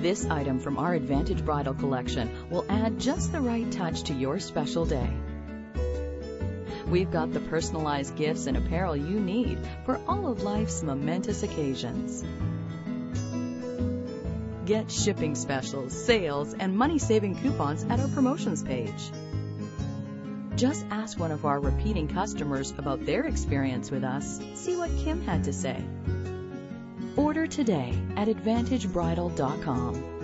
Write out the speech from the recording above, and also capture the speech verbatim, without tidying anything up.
This item from our Advantage Bridal collection will add just the right touch to your special day. We've got the personalized gifts and apparel you need for all of life's momentous occasions. Get shipping specials, sales, and money-saving coupons at our promotions page. Just ask one of our repeating customers about their experience with us. See what Kim had to say. Order today at Advantage Bridal dot com.